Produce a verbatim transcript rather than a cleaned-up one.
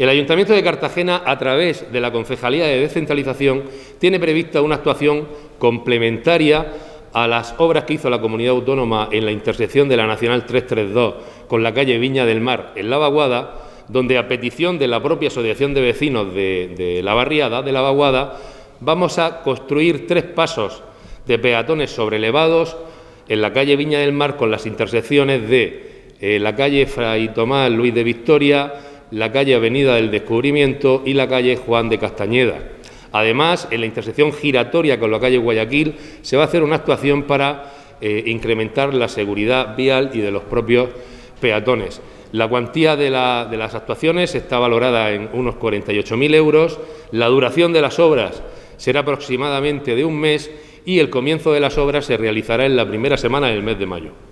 El Ayuntamiento de Cartagena, a través de la Concejalía de Descentralización, tiene prevista una actuación complementaria a las obras que hizo la comunidad autónoma en la intersección de la Nacional trescientos treinta y dos con la calle Viña del Mar, en La Vaguada, donde a petición de la propia Asociación de Vecinos de, de la Barriada, de La Vaguada, vamos a construir tres pasos de peatones sobrelevados en la calle Viña del Mar con las intersecciones de eh, la calle Fray Tomás Luis de Victoria, la calle Avenida del Descubrimiento y la calle Juan de Castañeda. Además, en la intersección giratoria con la calle Guayaquil se va a hacer una actuación para eh, incrementar la seguridad vial y de los propios peatones. La cuantía de, la, de las actuaciones está valorada en unos cuarenta y ocho mil euros, la duración de las obras será aproximadamente de un mes y el comienzo de las obras se realizará en la primera semana del mes de mayo.